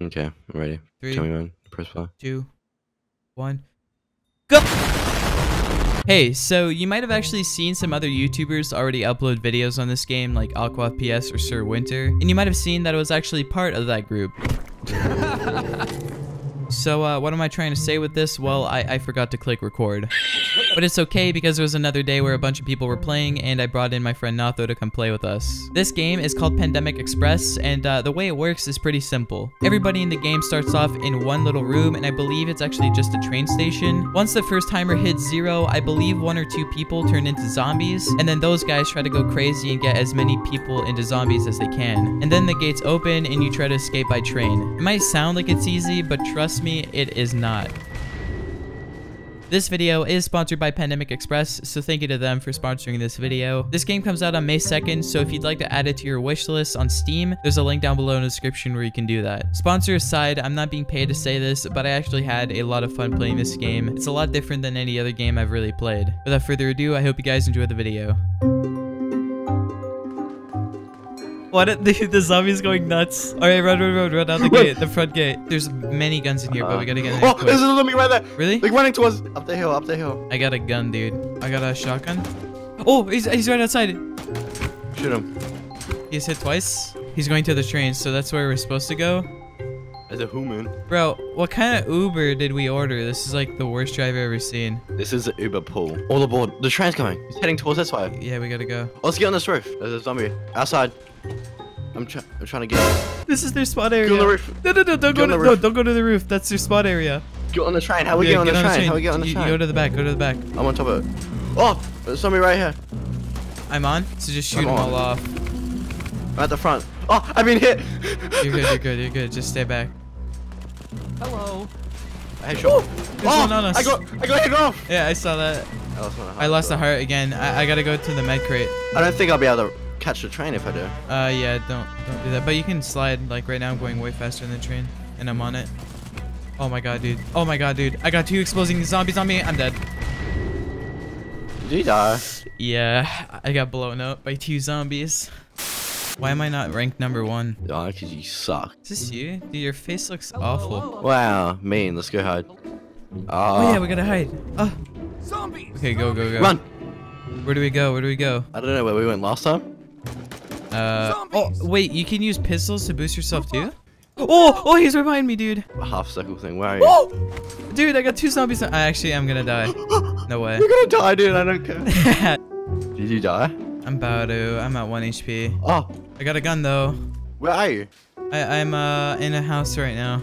Okay, I'm ready. 3, tell me when. Press play. 2, 1, go! Hey, so you might have actually seen some other YouTubers already upload videos on this game, like AquaPS or Sir Winter, and you might have seen that it was actually part of that group. So what am I trying to say with this? Well, I forgot to click record. But it's okay because there was another day where a bunch of people were playing and I brought in my friend Notho to come play with us. This game is called Pandemic Express, and the way it works is pretty simple. Everybody in the game starts off in one little room, and I believe it's actually just a train station. Once the first timer hits 0, I believe 1 or 2 people turn into zombies, and then those guys try to go crazy and get as many people into zombies as they can. And then the gates open and you try to escape by train. It might sound like it's easy, but trust me, it is not. This video is sponsored by Pandemic Express, so thank you to them for sponsoring this video. This game comes out on May 2nd, so if you'd like to add it to your wish list on Steam, there's a link down below in the description where you can do that. Sponsor aside, I'm not being paid to say this, but I actually had a lot of fun playing this game. It's a lot different than any other game I've really played. Without further ado, I hope you guys enjoy the video. What? The zombie's going nuts. All right, run out the gate, the front gate. There's many guns in here, but we gotta get in there. Oh, quick. There's another me right there. Really? Like running towards up the hill, up the hill. I got a gun, dude. I got a shotgun. Oh, he's right outside. Shoot him. He's hit twice. He's going to the train, so that's where we're supposed to go. As a human. Bro, what kind of Uber did we order? This is like the worst drive I've ever seen. This is an Uber pool. All aboard. The train's coming. It's heading towards this way. Yeah, we gotta go. Let's get on this roof. There's a zombie outside. I'm trying to get it. This is their spot area. Go on the roof. No, don't go to the roof. That's their spot area. Go on the train. How we get on the train? How we get on the train? Go to the back. Go to the back. I'm on top of it. Oh, there's somebody right here. I'm on. So just shoot them all off. I'm at the front. Oh, I've been hit. You're good. You're good. You're good. Just stay back. Hello. Headshot. Oh, no, no. I got hit off. Yeah, I saw that. I lost the heart again. I gotta go to the med crate. I don't think I'll be able to catch the train if I do. Yeah, don't do that. But you can slide. Like right now, I'm going way faster than the train, and I'm on it. Oh my god, dude. Oh my god, dude. I got 2 exploding zombies on me. I'm dead. Did you die? Yeah, I got blown up by 2 zombies. Why am I not ranked #1? Oh, because you suck. Is this you? Dude, your face looks awful. Wow, mean. Let's go hide. Oh yeah, we gotta hide. Oh. Zombies. Okay, go. Run. Where do we go? Where do we go? I don't know where we went last time. Oh, wait, you can use pistols to boost yourself too? Oh, he's right behind me, dude. A half circle thing, where are you? Oh! Dude, I got 2 zombies. Actually, I'm gonna die. No way. You're gonna die, dude, I don't care. Did you die? I'm about to. I'm at 1 HP. Oh. I got a gun, though. Where are you? I'm in a house right now.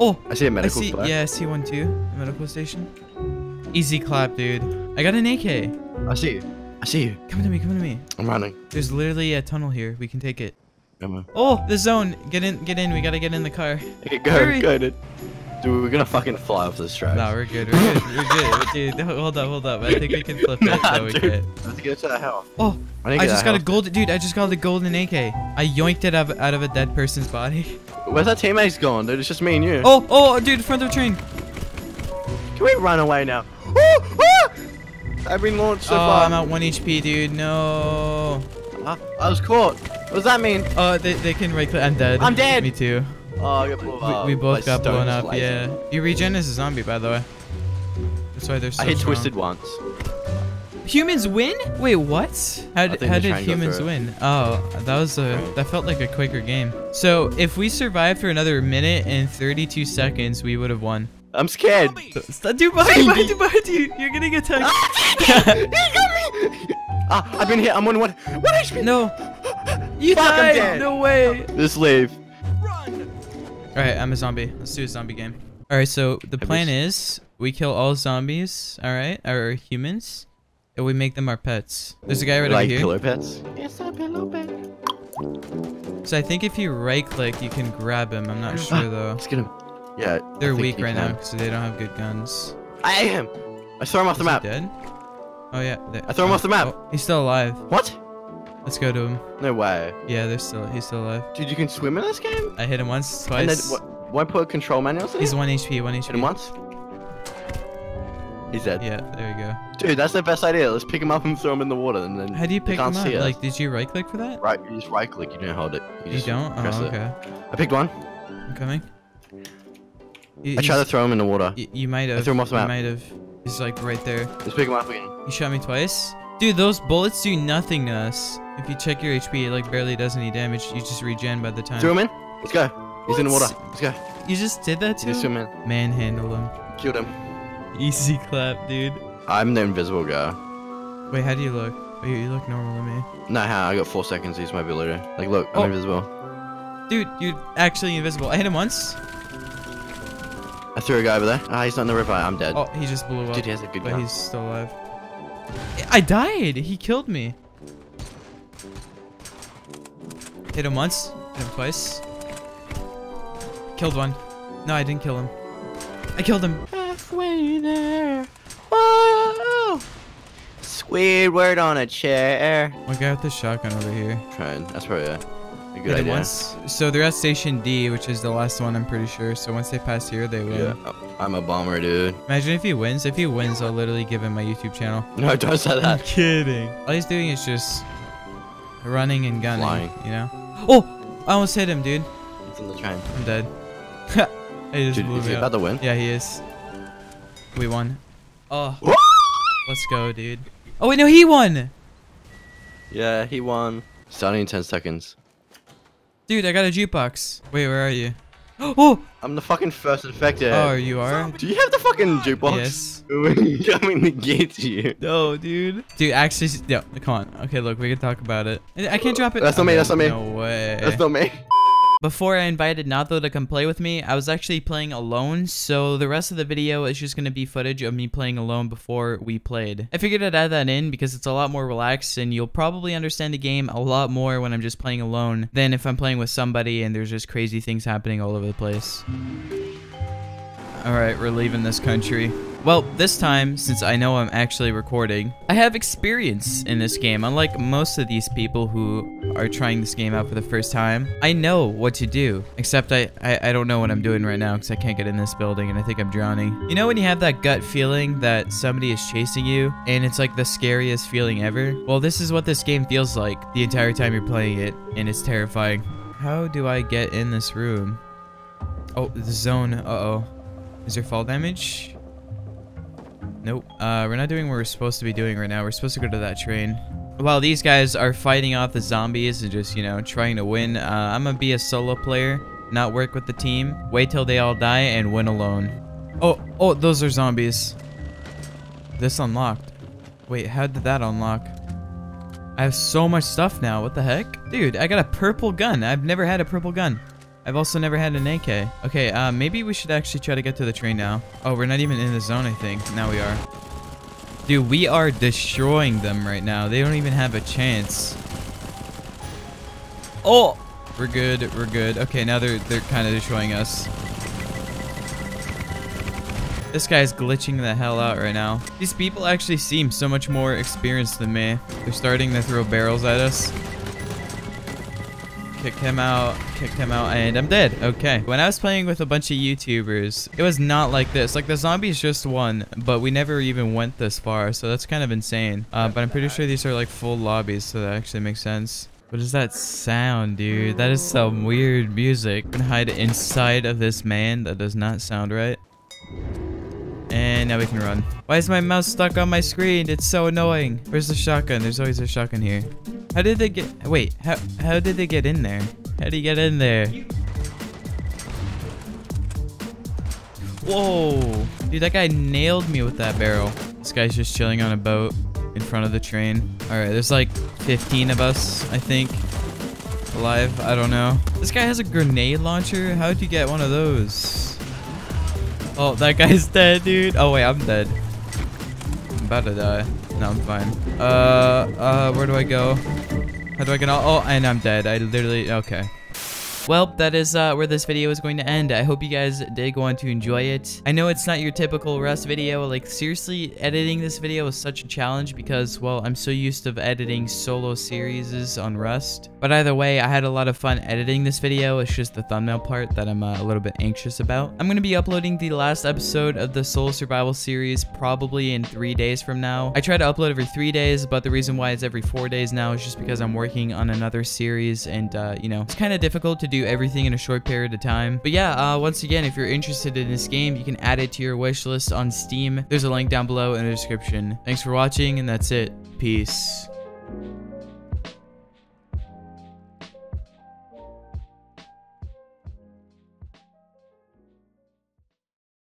Oh! I see a medical station. Yeah, I see one too. A medical station. Easy clap, dude. I got an AK. I see you. I see you. Come to me, come to me. I'm running. There's literally a tunnel here. We can take it. Come on. Oh, the zone. Get in. We gotta get in the car. Okay, go, dude. Dude, we're gonna fucking fly off this track. Nah, we're good. We're good. Dude, hold up. I think we can flip it. Nah, we can. Let's get to the hell. Oh, I just got a golden, dude. I just got the golden AK. I yoinked it out of a dead person's body. Where's our teammates gone, dude? It's just me and you. Oh, dude, front of the train. Can we run away now? I've been launched so far. Oh, I'm at 1 HP, dude. No. I was caught. What does that mean? Oh, they can right click. I'm dead. I'm dead. Me too. Oh, I got blown up. We both got blown up, yeah. Your regen is a zombie, by the way. That's why they're so strong. I hit twisted once. Humans win? Wait, what? How did humans win? Oh, that felt like a quicker game. So if we survived for another minute and 32 seconds, we would have won. I'm scared. Dude, behind you. You're getting attacked. He got me. I've been hit. I'm on 1 HP. No. You died. No way. Just leave. Run. All right, I'm a zombie. Let's do a zombie game. All right, so the plan is we kill all zombies, all right, or humans, and we make them our pets. There's a guy right over here. Like pillow pets? Yes, a pillow pet. So I think if you right-click, you can grab him. I'm not sure, though. Let's get him. Yeah, they're weak right now because they don't have good guns. I ate him. I threw him off the map. He dead? Oh yeah. I threw him off the map. Oh, he's still alive. What? Let's go to him. No way. Yeah, he's still alive. Dude, you can swim in this game? I hit him once, twice. And then, why put control manuals in? He's 1 HP. Hit him once. He's dead. Yeah, there you go. Dude, that's the best idea. Let's pick him up and throw him in the water, and then. How do you pick him up? Like, did you right click for that? Right, you just right click. You don't hold it. You don't. Oh, okay. I picked one. I'm coming. I tried to throw him in the water. You might have. I threw him off the map. You might have. He's like right there. Let's pick him up again. You shot me twice, dude. Those bullets do nothing to us. If you check your HP, it like barely does any damage. You just regen by the time. Throw him in. Let's go. He's in the water. Let's go. You just did that to him? Man. Manhandle him. Killed him. Easy clap, dude. I'm the invisible guy. Wait, how do you look? Wait, you look normal to me. Nah, I got 4 seconds to use my ability. Like, look, I'm invisible. Dude, you're actually invisible. I hit him once. I threw a guy over there. Ah, he's not in the river. I'm dead. Oh, he just blew up. Dude, he has a good gun. But he's still alive. I died. He killed me. Hit him once. Hit him twice. Killed one. No, I didn't kill him. I killed him. Halfway there. Whoa! Squidward on a chair. One guy with the shotgun over here. Trying. That's probably a good idea. Once. So they're at Station D, which is the last one, I'm pretty sure. So once they pass here, they win. Yeah. I'm a bomber, dude. Imagine if he wins. If he wins, I'll literally give him my YouTube channel. No, don't say that. I'm kidding. All he's doing is just running and gunning. Flying. You know? Oh! I almost hit him, dude. It's in the train. I'm dead. He just blew me up. Is he about to win? Yeah, he is. We won. Oh. Let's go, dude. Oh, wait, no, he won! Yeah, he won. Starting in 10 seconds. Dude, I got a jukebox. Wait, where are you? Oh! I'm the fucking first infected. Oh, you are? Do you have the fucking jukebox? Yes. We're coming to get you. No, dude. Dude, actually, yeah, come on. Okay, look, we can talk about it. I can't drop it. That's not me, that's not me. No way. That's not me. Before I invited Notho to come play with me, I was actually playing alone, so the rest of the video is just going to be footage of me playing alone before we played. I figured I'd add that in because it's a lot more relaxed, and you'll probably understand the game a lot more when I'm just playing alone than if I'm playing with somebody and there's just crazy things happening all over the place. Alright, we're leaving this country. Well, this time, since I know I'm actually recording, I have experience in this game. Unlike most of these people who are trying this game out for the first time, I know what to do. Except I don't know what I'm doing right now because I can't get in this building and I think I'm drowning. You know when you have that gut feeling that somebody is chasing you and it's like the scariest feeling ever? Well, this is what this game feels like the entire time you're playing it, and it's terrifying. How do I get in this room? Oh, the zone. Uh-oh. Is there fall damage? Nope. We're not doing what we're supposed to be doing right now. We're supposed to go to that train. While these guys are fighting off the zombies and just, you know, trying to win, I'm gonna be a solo player, not work with the team, wait till they all die, and win alone. Oh, those are zombies. This unlocked. Wait, how did that unlock? I have so much stuff now. What the heck? Dude, I got a purple gun. I've never had a purple gun. I've also never had an AK. Okay, maybe we should actually try to get to the train now. Oh, we're not even in the zone, I think. Now we are. Dude, we are destroying them right now. They don't even have a chance. Oh! We're good, we're good. Okay, now they're kind of destroying us. This guy's glitching the hell out right now. These people actually seem so much more experienced than me. They're starting to throw barrels at us. Kicked him out, and I'm dead. Okay. When I was playing with a bunch of YouTubers, it was not like this. Like, the zombies just won, but we never even went this far, so that's kind of insane. But I'm pretty sure these are, like, full lobbies, so that actually makes sense. What is that sound, dude? That is some weird music. I can hide inside of this man. That does not sound right. And now we can run. Why is my mouse stuck on my screen? It's so annoying. Where's the shotgun? There's always a shotgun here. How did they get- wait, how did they get in there? How do you get in there? Whoa! Dude, that guy nailed me with that barrel. This guy's just chilling on a boat in front of the train. Alright, there's like 15 of us, I think. Alive, I don't know. This guy has a grenade launcher? How'd you get one of those? Oh, that guy's dead, dude. Oh wait, I'm dead. I'm about to die. No, I'm fine. Where do I go? How do I get out? Oh, and I'm dead. I literally... Okay. Well, that is where this video is going to end. I hope you guys did go on to enjoy it. I know it's not your typical Rust video. Like, seriously, editing this video is such a challenge because, well, I'm so used to editing solo series on Rust. But either way, I had a lot of fun editing this video. It's just the thumbnail part that I'm a little bit anxious about. I'm going to be uploading the last episode of the Soul Survival series probably in 3 days from now. I try to upload every 3 days, but the reason why it's every 4 days now is just because I'm working on another series and, you know, it's kind of difficult to do everything in a short period of time. But yeah, once again, if you're interested in this game, you can add it to your wish list on Steam. There's a link down below in the description. Thanks for watching, and that's it. Peace.